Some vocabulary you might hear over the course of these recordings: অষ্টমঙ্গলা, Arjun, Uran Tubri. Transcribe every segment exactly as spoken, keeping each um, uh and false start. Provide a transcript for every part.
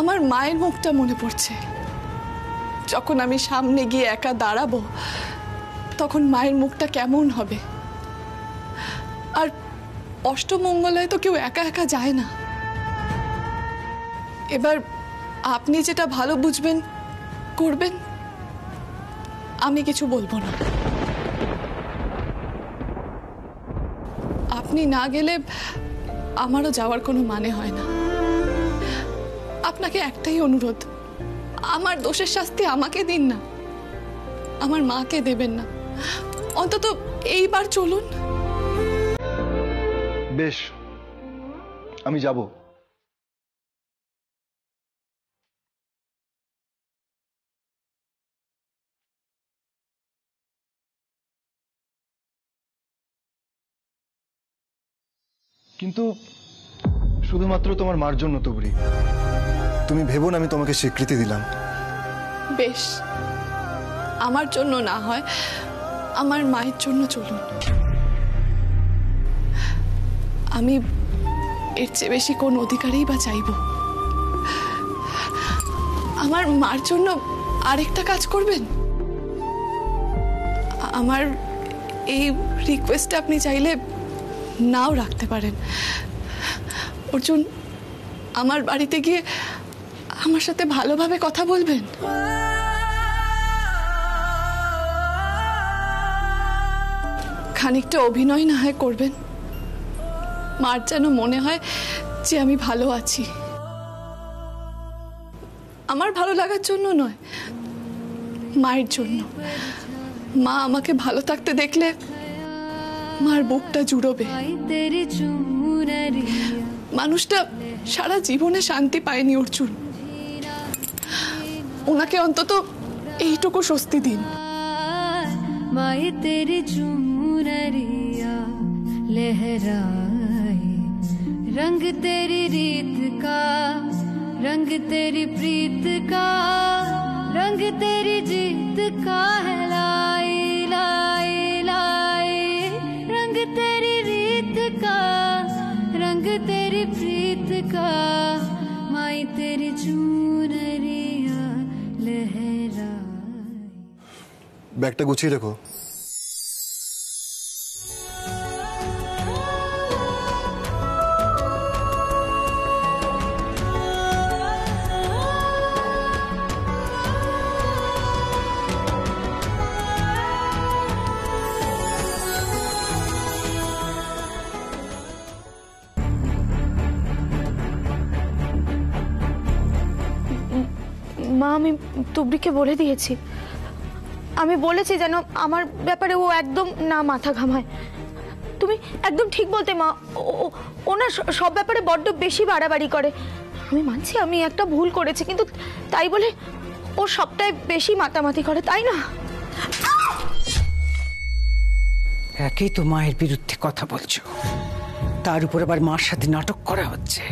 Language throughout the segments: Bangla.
আমার মায়ের মুখটা মনে পড়ছে। যখন আমি সামনে গিয়ে একা দাঁড়াবো তখন মায়ের মুখটা কেমন হবে। আর অষ্টমঙ্গলায় তো কেউ একা একা যায় না। এবার আপনি যেটা ভালো বুঝবেন করবেন, আমি কিছু বলবো না। আপনি না গেলে আমারও যাওয়ার কোনো মানে হয় না। আপনাকে একটাই অনুরোধ, আমার দোষের শাস্তি আমাকে দিন না, আমার মাকে দেবেন না। অন্তত এইবার চলুন। বেশ, আমি যাব। কিন্তু শুধুমাত্র তোমার মার জন্য তুবড়ি, তুমি ভেবো না আমি তোমাকে স্বীকৃতি দিলাম। বেশ, আমার জন্য না হয় আমার মায়ের জন্য চলুন। আমি এর চেয়ে বেশি কোন অধিকারই বা চাইব? আমার মার জন্য আরেকটা কাজ করবেন। আমার এই রিকোয়েস্টটা আপনি চাইলে নাও রাখতে পারেন। অর্জুন, আমার বাড়িতে গিয়ে আমার সাথে ভালোভাবে কথা বলবেন। খানিকটা অভিনয় না হয় করবেন, মার যেন মনে হয় যে আমি ভালো আছি। আমার ভালো লাগার জন্য নয়, মায়ের জন্য। মা আমাকে ভালো থাকতে দেখলে মার বুকটা জুড়বে। মানুষটা সারা জীবনে শান্তি পায়নি অর্জুন, ওনাকে অন্তত এইটুকু স্বস্তি দিন। रंग तेरी रीत का, रंग तेरी प्रीत का, रंग तेरी जीत का है लाई लाई लाई। रंग तेरी रीत का, रंग तेरी प्रीत का, माई तेरी चूनरिया लहराई। बैगटा गुछिए रखो। আমি তুবড়িকে বলে দিয়েছি, আমি বলেছি যেন আমার ব্যাপারে ও একদম না মাথা ঘামায়। তুমি একদম ঠিক বলতে মা, ও না সব ব্যাপারে বড্ড বেশি বাড়াবাড়ি করে। আমি মানছি আমি একটা ভুল করেছি, কিন্তু তাই বলে ও সবটাই বেশি মাতামাতি করে, তাই না? একেই তো মায়ের বিরুদ্ধে কথা বলছো, তার উপর আবার মার সাথে নাটক করা হচ্ছে।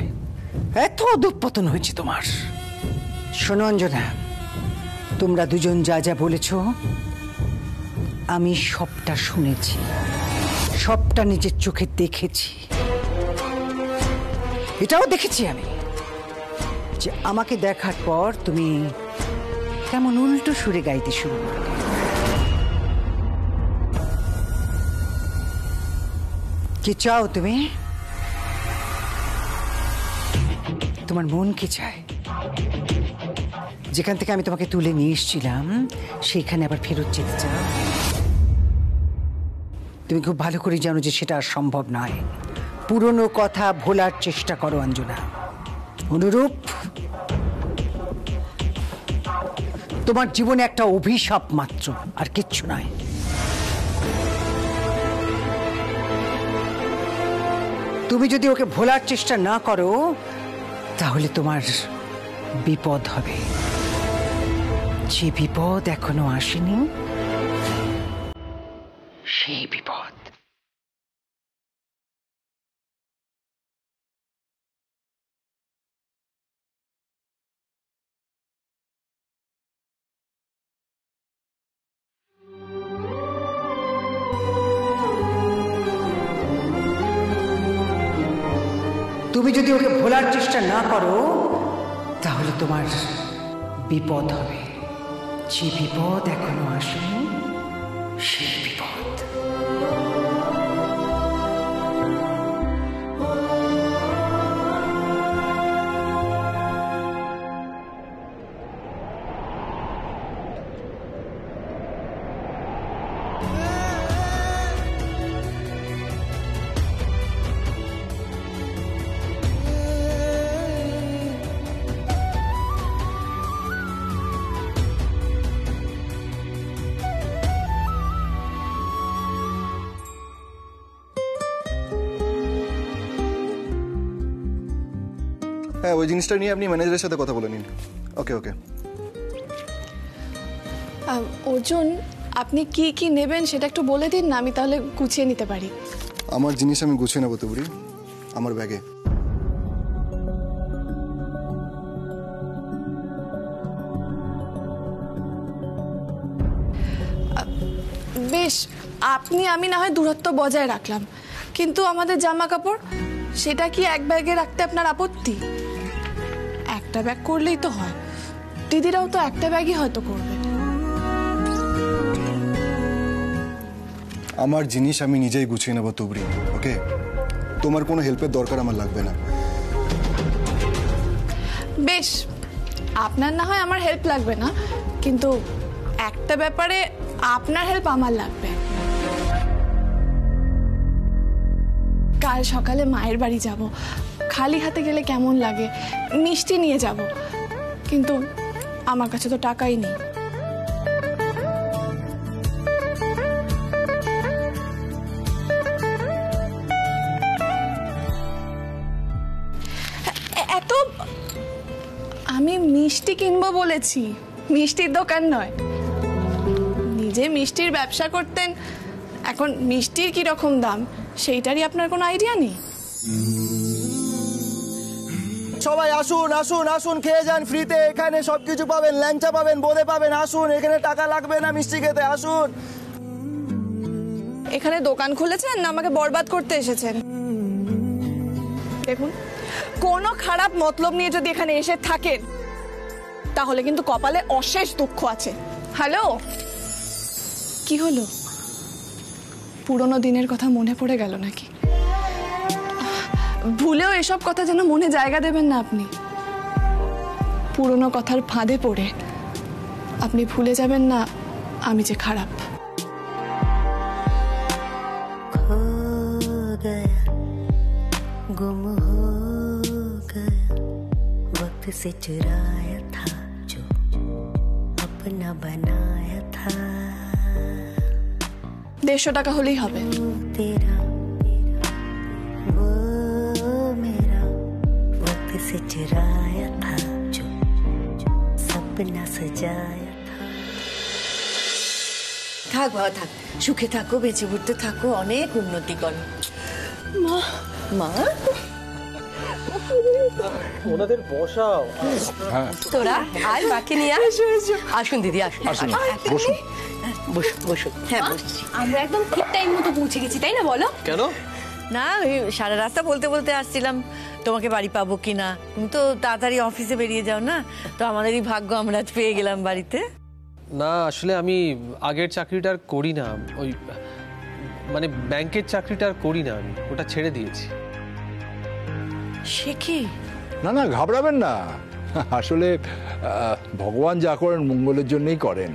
এত অধঃপতন হয়েছে তোমার। শোনো অঞ্জনা, তোমরা দুজন যা যা বলেছ আমি সবটা শুনেছি, সবটা নিজের চোখে দেখেছি। এটাও দেখেছি আমি যে আমাকে দেখার পর তুমি কেমন উল্টো সুরে গাইতে শুরু করলে। কি চাও তুমি? তোমার মন কি চায়? যেখান থেকে আমি তোমাকে তুলে নিয়ে এসেছিলাম সেইখানে আবার ফেরত যেতে চাও? তুমি খুব ভালো করে জানো যে সেটা আর সম্ভব নয়। পুরনো কথা ভোলার চেষ্টা করো অঞ্জনা। অনুরূপ তোমার জীবনে একটা অভিশাপ মাত্র, আর কিচ্ছু নয়। তুমি যদি ওকে ভোলার চেষ্টা না করো তাহলে তোমার বিপদ হবে, যে বিপদ এখনো আসেনি, সেই বিপদ। তুমি যদি ওকে ভোলার চেষ্টা না করো ताहले तुम्हार विपद होबे जे विपद एखोनो आसेनि सेई विपद। हाँ वो जिनिसटा नहीं अपनी मैनेजर के साथ कथा बोले नीन। ओके ओके अर्जुन आपनी की की नेबेन सेटा एकटु बोले दिन ना आमी ताहले गुछिए निते पारी। आमार जिनिस आमी गुछिए नेब तुबुरी आमार बैगे। बेश आपनी आमी ना हय दूरत्व बजाय राखलाम किन्तु आमादेर जामा कापड़ सेटा कि एक बैगे राखते आपनार आपत्ति? একটা ব্যাগ করলেই তো হয়, দিদিরাও তো একটা ব্যাগই হয়তো করবে। আমার জিনিস আমি নিজেই গুছিয়ে নেব তুবরি। ওকে তোমার কোনো হেল্পের দরকার আমার লাগবে না। বেশ আপনার না হয় আমার হেল্প লাগবে না, কিন্তু একটা ব্যাপারে আপনার হেল্প আমার লাগবে। কাল সকালে মায়ের বাড়ি যাব, खाली हाथे गेले केमन लागे? मिष्टि निये जाबो किन्तु आमार काछे तो टाकाई नेई। एतो आमी मिष्टि किनबो बोलेछि, मिष्टिर दोकान नय। निजे मिष्टिर व्यवसा करतेन, एखन मिष्टिर कि रकम दाम सेइटारई आपनार कोनो आइडिया नेई? সবাই আসুন আসুন আসুন খেয়ে যান ফ্রিতে, এখানে সবকিছু পাবেন, ল্যাংচা পাবেন, বোঁদে পাবেন, আসুন, এখানে টাকা লাগবে না মিষ্টি খেতে, আসুন। এখানে দোকান খুলেছেন না আমাকে বরবাদ করতে এসেছেন? দেখুন কোনো খারাপ মতলব নিয়ে যদি এখানে এসে থাকেন তাহলে কিন্তু কপালে অশেষ দুঃখ আছে। হ্যালো কি হলো, পুরনো দিনের কথা মনে পড়ে গেল নাকি? ভুলেও এসব কথা যেন মনে জায়গা দেবেন না আপনি। পুরনো কথার ফাঁদে পড়ে আপনি ভুলে যাবেন না আমি যে খারাপ। দেড়শো টাকা হলেই হবে। से चुराया था जो सपना सजाया था। থাক বাবা থাক, সুখে থাকো, বেঁচে উঠতে থাকো, অনেক উন্নতি করো। মা মা ওনাদের বসাও। তোরা আয়, বাকি নিয়ে আসুন দিদি, আসুন আসুন বসুন বসুন বসুন। হ্যাঁ বসছি, আমরা একদম ঠিক টাইম মতো পৌঁছে গেছি তাই না বলো? কেন না, সারা রাস্তা বলতে বলতে আসছিলাম তোমাকে বাড়ি পাবো কিনা, তুমি তো তাড়াতাড়ি অফিসে বেরিয়ে যাও না, তো আমাদেরই ভাগ্য আমরা আজ পেয়ে গেলাম বাড়িতে। না আসলে আমি আগের চাকরিটার করি না, ওই মানে ব্যাংকের চাকরিটার করি না আমি, ওটা ছেড়ে দিয়েছি। সে কি? না না ঘাবড়াবেন না, আসলে ভগবান যা করেন মঙ্গলের জন্যই করেন।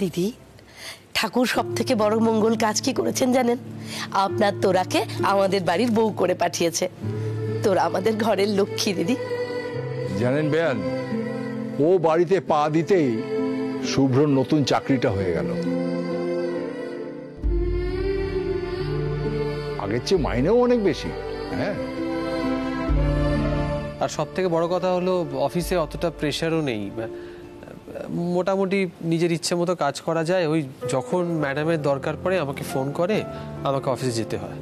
দিদি ঠাকুর সব থেকে বড় মঙ্গল কাজ কি করেছেন জানেন? আপনার তোরাকে আমাদের বাড়ির বউ করে পাঠিয়েছে। তোরা আমাদের ঘরের লক্ষ্মী দিদি। জানেন বেয়ান, ও বাড়িতে পা দিতেই শুভ্রর নতুন চাকরিটা হয়ে গেল। আগের চেয়ে মাইনেও অনেক বেশি। হ্যাঁ আর সব থেকে বড় কথা হলো অফিসে অতটা প্রেশারও নেই, মোটামুটি নিজের ইচ্ছে মতো কাজ করা যায়। ওই যখন ম্যাডামের দরকার পড়ে আমাকে ফোন করে, আমাকে অফিসে যেতে হয়।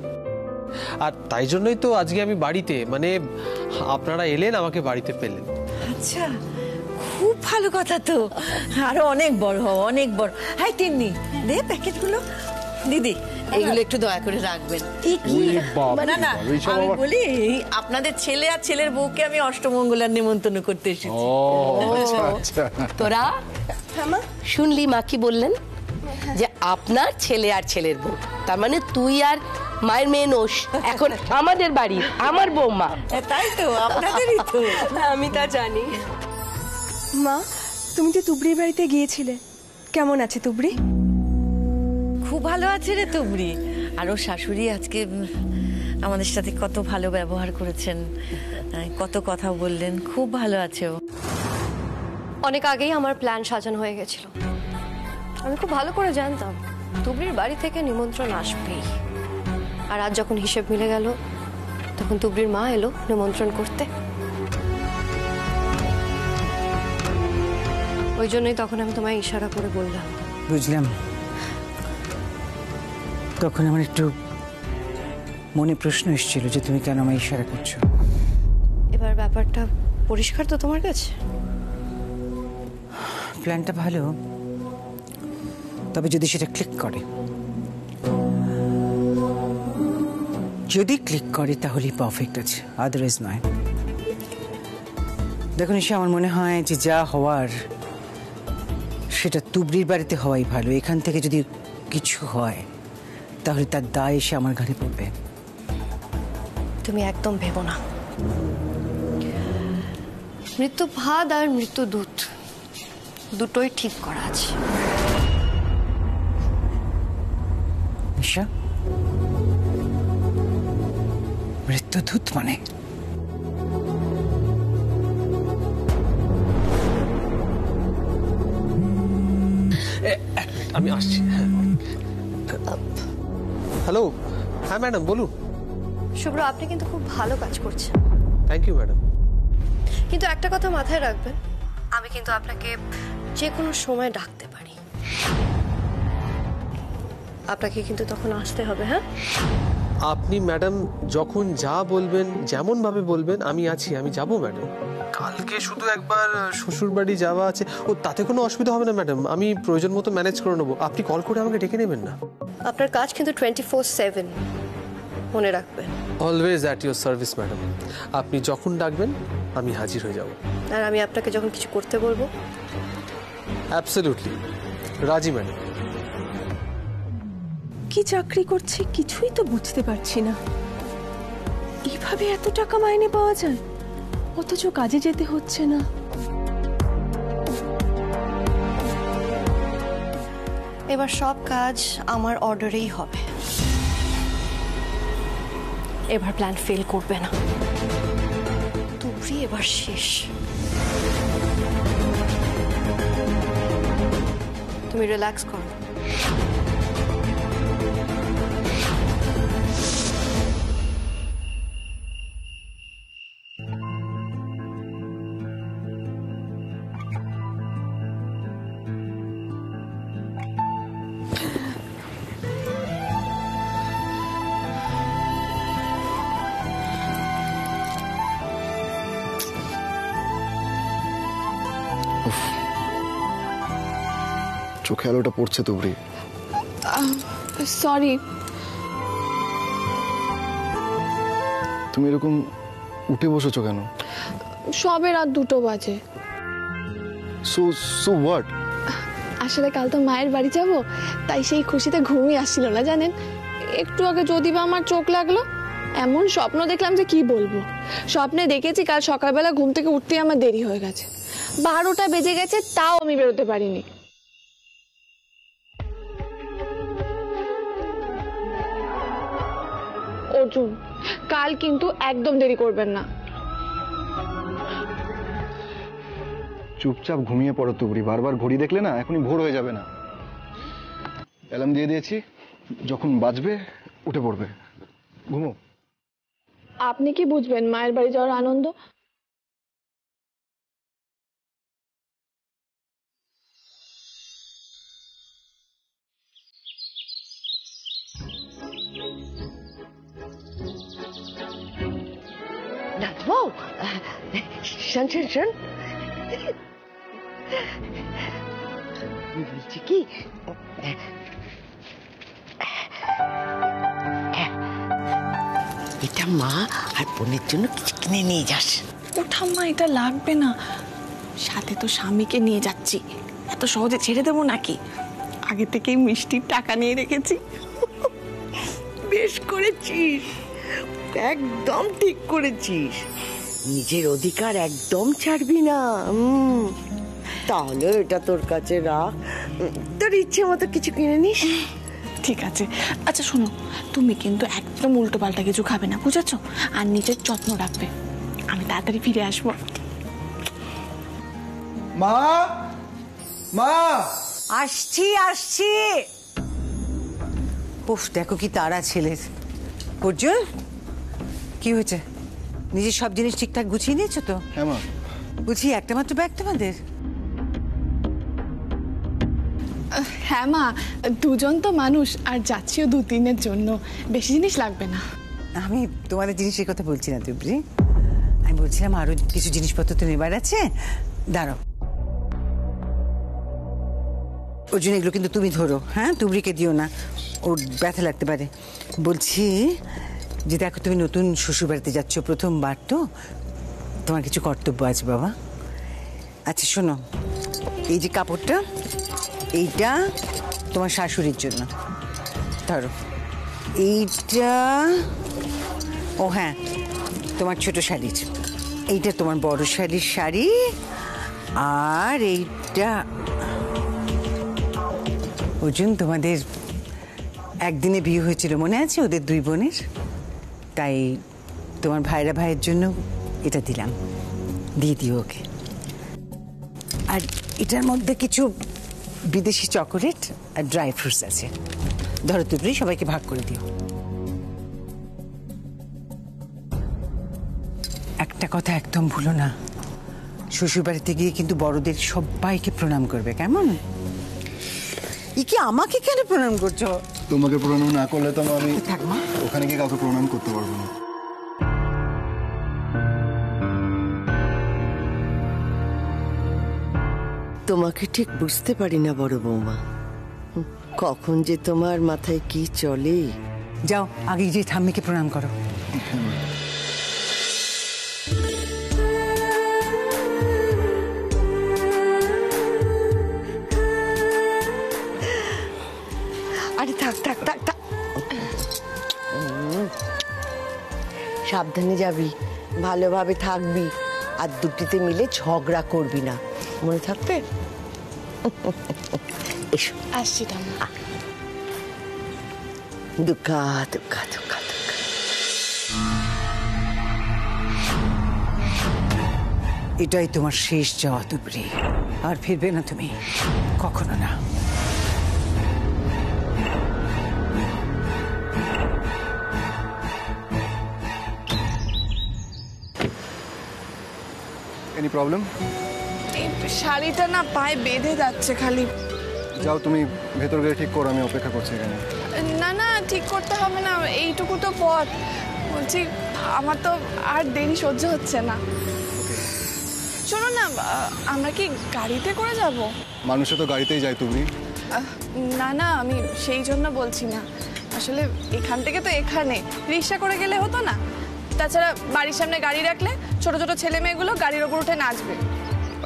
আর তাই জন্যই তো আজকে আমি বাড়িতে, মানে আপনারা এলেন আমাকে বাড়িতে পেলেন। আচ্ছা খুব ভালো কথা তো, আরো অনেক বড় হও, অনেক বড়। হাই তিন্নি দে প্যাকেটগুলো। দিদি এগুলো একটু দয়া করে রাখবেন। না না আমি বলি আপনাদের ছেলে আর ছেলের বউকে আমি অষ্টমঙ্গলার নিমন্ত্রণ করতে এসেছি। তোরা শুনলি মা কি বললেন, যে আপনার ছেলে আর ছেলের বউ, তার মানে তুই আর মায়ের মেয়ে নোস এখন আমাদের বাড়ি, আমার বৌমা। তাই তো আপনাদেরই তো। আমি তা জানি। মা তুমি তো তুবড়ির বাড়িতে গিয়েছিলে, কেমন আছে তুবড়ি? খুব ভালো আছে রে তুবড়ি, আর ওর শাশুড়ি আজকে আমাদের সাথে কত ভালো ব্যবহার করেছেন, কত কথা বললেন, খুব ভালো আছে ও। অনেক আগেই আমার প্ল্যান সাজানো হয়ে গেছিল, আমি খুব ভালো করে জানতাম তুবড়ির বাড়ি থেকে নিমন্ত্রণ আসবেই। আর আজ যখন হিসেব মিলে গেল তখন তুবড়ির মা এলো নিমন্ত্রণ করতে, ওই জন্যই তখন আমি তোমায় ইশারা করে বললাম। বুঝলাম, তখন আমার একটু মনে প্রশ্ন এসেছিল যে তুমি কেন আমায় ইশারা করছো। এবার ব্যাপারটা পরিষ্কার তো তোমার কাছে? প্ল্যানটা ভালো, তবে যদি সেটা ক্লিক করে, যদি ক্লিক করে তাহলেই পারফেক্ট আছে, আদারওয়াইজ নয়। দেখুন এসে আমার মনে হয় যে যা হওয়ার সেটা তুবড়ির বাড়িতে হওয়াই ভালো। এখান থেকে যদি কিছু হয় তাহলে তার দায় এসে আমার ঘরে পড়বে। তুমি একদম ভেবো না, মৃত্যু ভাত আর মৃত্যু দুধ দুটোই ঠিক করা আছে। মৃত্যু দুধ মানে আমি আসছি। হ্যালো, হ্যাঁ ম্যাডাম বলুন। শুভ্র আপনি কিন্তু খুব ভালো কাজ করছেন। থ্যাংক ইউ ম্যাডাম, কিন্তু একটা কথা মাথায় রাখবেন, আমি কিন্তু আপনাকে যে কোনো সময় ডাকতে পারি, আপনাকে কিন্তু তখন আসতে হবে। হ্যাঁ আপনি ম্যাডাম যখন যা বলবেন, যেমন ভাবে বলবেন, আমি আছি, আমি যাব ম্যাডাম। কালকে শুধু একবার শ্বশুর বাড়ি যাওয়া আছে, ও তাতে কোনো অসুবিধা হবে না ম্যাডাম, আমি প্রয়োজন মতো ম্যানেজ করে নেবো। আপনি কল করে আমাকে ডেকে নেবেন না? আপনার কাজ কিন্তু টোয়েন্টি ফোর সেভেন, মনে রাখবেন। Always at your service madam, আপনি যখন ডাকবেন আমি হাজির হয়ে যাব। আর আমি আপনাকে যখন কিছু করতে বলবো। অ্যাবসলিউটলি রাজি ম্যাডাম। কি চাকরি করছে কিছুই তো বুঝতে পারছি না, এভাবে এত টাকা মাইনে পাওয়া যায় অথচ কাজে যেতে হচ্ছে না। এবার সব কাজ আমার অর্ডারেই হবে, এবার প্ল্যান ফেল করবে না। তুবড়ি এবার শেষ, তুমি রিল্যাক্স করো। চোখে আলোটা পড়ছে তুবড়ি। সরি, তুমি এরকম উঠে বসেছো কেন? সবে রাত দুটো বাজে। So so what? আসলে কাল তো মায়ের বাড়ি যাব, তাই সেই খুশিতে ঘুমিয়ে আসছিল না জানেন। একটু আগে যদি বা আমার চোখ লাগলো, এমন স্বপ্ন দেখলাম যে কি বলবো। স্বপ্নে দেখেছি কাল সকালবেলা ঘুম থেকে উঠতে আমার দেরি হয়ে গেছে, বারোটা বেজে গেছে, তাও আমি বেরোতে পারিনি। অর্জুন কাল কিন্তু একদম দেরি করবেন না। চুপচাপ ঘুমিয়ে পড়ো তুবড়ি, বারবার ঘড়ি দেখলে না এখনই ভোর হয়ে যাবে না? অ্যালার্ম দিয়ে দিয়েছি, যখন বাজবে উঠে পড়বে, ঘুমো। আপনি কি বুঝবেন মায়ের বাড়ি যাওয়ার আনন্দ? কি এটা মা আর বোনের জন্য কিছু কিনে নিয়ে যাস। ওঠা মা, এটা লাগবে না, সাথে তো স্বামীকে নিয়ে যাচ্ছি, এত সহজে ছেড়ে দেবো নাকি? আগে থেকেই মিষ্টির টাকা নিয়ে রেখেছি। বেশ করেছিস, একদম ঠিক করেছিস, নিজের অধিকার একদম ছাড়বি না। তাহলে এটা তোর কাছে রাখ, তোর ইচ্ছে মতো কিছু কিনে নিস। ঠিক আছে। আচ্ছা শোনো, তুমি কিন্তু একদম উল্টো পাল্টা কিছু খাবে না, বুঝেছ? আর নিজের যত্ন রাখবে। আমি তাড়াতাড়ি ফিরে আসবো। মা, মা আসছি আসছি। উফ, দেখো কি তারা ছেলের। অর্জুন, কি হয়েছে? নিজের সব জিনিস ঠিকঠাক গুছিয়ে নিয়েছো তো? হ্যাঁ মা। গুছিয়ে একটা মাত্র ব্যাগ তোমাদের? হ্যাঁ মা, দুজন তো মানুষ, আর যাচ্ছিও দু তিনের জন্য, বেশি জিনিস লাগবে না। আমি তোমাদের জিনিসের কথা বলছি না তুই, আমি বলছিলাম আরো কিছু জিনিসপত্র তো নেবার আছে। দাঁড়াও ওর জন্য, এগুলো কিন্তু তুমি ধরো, হ্যাঁ? তুবড়িকে দিও না, ওর ব্যথা লাগতে পারে। বলছি যে দেখো, তুমি নতুন শ্বশুর বাড়িতে যাচ্ছ, প্রথমবার তো, তোমার কিছু কর্তব্য আছে বাবা। আচ্ছা শোনো, এই যে কাপড়টা, এইটা তোমার শাশুড়ির জন্য ধরো, এইটা, ও হ্যাঁ, তোমার ছোট শাড়ির, এইটা তোমার বড় শাড়ির শাড়ি, আর এইটা অর্জুন, তোমাদের একদিনে বিয়ে হয়েছিল মনে আছে, ওদের দুই বোনের? তাই তোমার ভাইরা ভাইয়ের জন্য এটা দিলাম, দিয়ে দিও ওকে। আর এটার মধ্যে কিছু বিদেশি চকোলেট আর ড্রাই ফ্রুটস আছে, ধরো তুমি, সবাইকে ভাগ করে দিও। একটা কথা একদম ভুলো না, শ্বশুর বাড়িতে গিয়ে কিন্তু বড়দের সবাইকে প্রণাম করবে, কেমন? ই কি আমাকে কেন প্রণাম করছো? তোমাকে প্রণাম না করলে তো আমি ওখানে গিয়ে কাউকে প্রণাম করতে পারবো না। তোমাকে ঠিক বুঝতে পারি না বড় বৌমা, কখন যে তোমার মাথায় কি চলে। যাও আগে যে ঠাম্মিকে প্রণাম করো। আরে থাক থাক থাক থাক, সাবধানে যাবি, ভালোভাবে থাকবি, আর দুটিতে মিলে ঝগড়া করবি না, মনে থাকবে? এসো আসছি। দুঃখা দুঃখা দুঃখা দুঃখা, এটাই তোমার শেষ যাওয়া দুপুরে, আর ফিরবে না তুমি কখনো না। Any problem? শাড়িটা না পায়ে বেঁধে যাচ্ছে খালি। যাও তুমি ভেতর গিয়ে ঠিক করো, আমি অপেক্ষা করছি এখানে। না না, ঠিক করতে হবে না, এইটুকু তো পথ। বলছি আমার তো আর দেরি সহ্য হচ্ছে না। শোনো না, আমরা কি গাড়িতে করে যাব? মানুষে তো গাড়িতেই যায় তুমি। না না, আমি সেই জন্য বলছি না, আসলে এখান থেকে তো এখানে রিক্সা করে গেলে হতো না? তাছাড়া বাড়ির সামনে গাড়ি রাখলে ছোট ছোট ছেলে মেয়েগুলো গাড়ির ওপর উঠে নাচবে।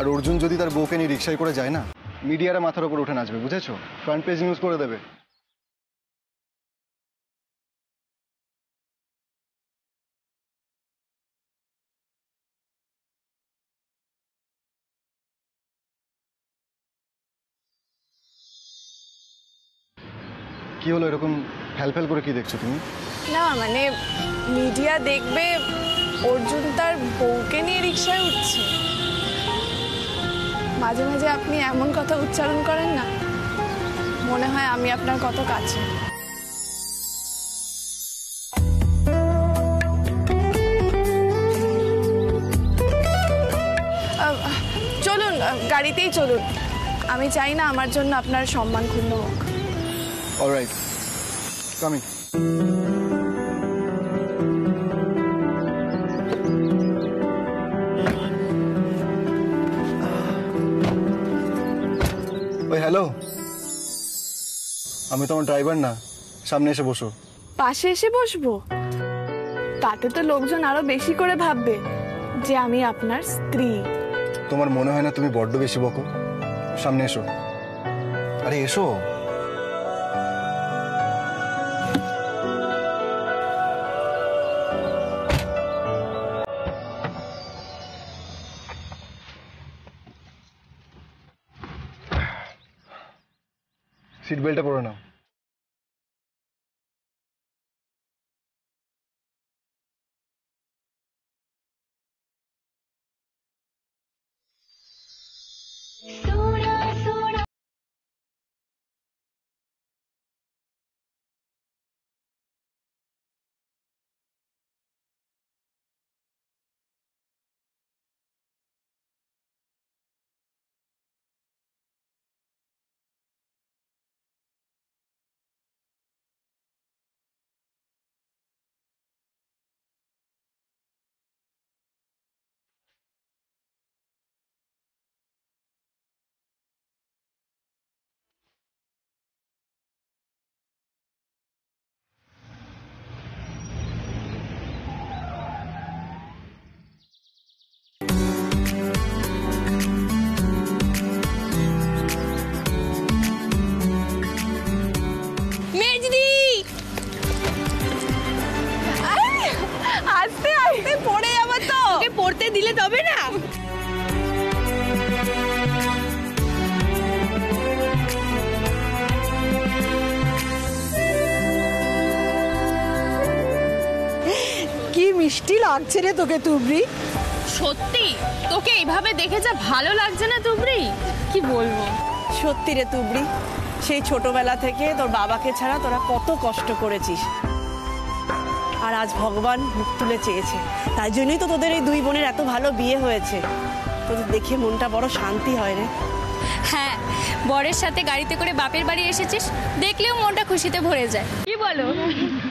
আর অর্জুন যদি তার বউকে নিয়ে রিক্সায় করে যায় না, মিডিয়ারা মাথার উপর উঠে নাচবে, বুঝেছো? ফ্রন্ট পেজ নিউজ করে দেবে। কি হলো এরকম ফ্যাল ফ্যাল করে কি দেখছো তুমি? না মানে মিডিয়া দেখবে অর্জুন তার বউকে নিয়ে রিক্সায় উঠছে। মাঝে মাঝে আপনি এমন কথা উচ্চারণ করেন না, মনে হয় আমি আপনার কত কাছে। চলুন গাড়িতেই চলুন, আমি চাই না আমার জন্য আপনার সম্মান ক্ষুণ্ণ হোক। Alright, coming. আমি তোমার ড্রাইভার না, सामने से बसो। पाशे एसे बसबो ताते तो लोकजन आरो बेशी करे भाबबे जे आमी आपनार स्त्री। तोमार मने हय ना तुमी बड्ड बेशी बको? सामने एसो। अरे एसो। सीट बेल्ट पड़े ना। दिले तबे ना की मिष्टी लागछे रे तोके तुबरी सत्य तोके एइभावे देखे जा भालो लागछे ना तुबरी की बोलबो सत्य रे तुबरी सेई छोटोबेला थेके तोर बाबाके छाड़ा तोरा कत कष्ट करेछिस और आज भगवान मुख तुले चेयेछे ताई जोन्नोई तो तोदेर एई दुई बोनेर एत भालो बिये होयेछे तोदेर देखे मनटा बड़ो शांति हय रे। हाँ बरेर साथे गाड़ीते करे बापेर बाड़ी एसेछिस देखलेओ मनटा खुशिते भरे जाय कि बोलो।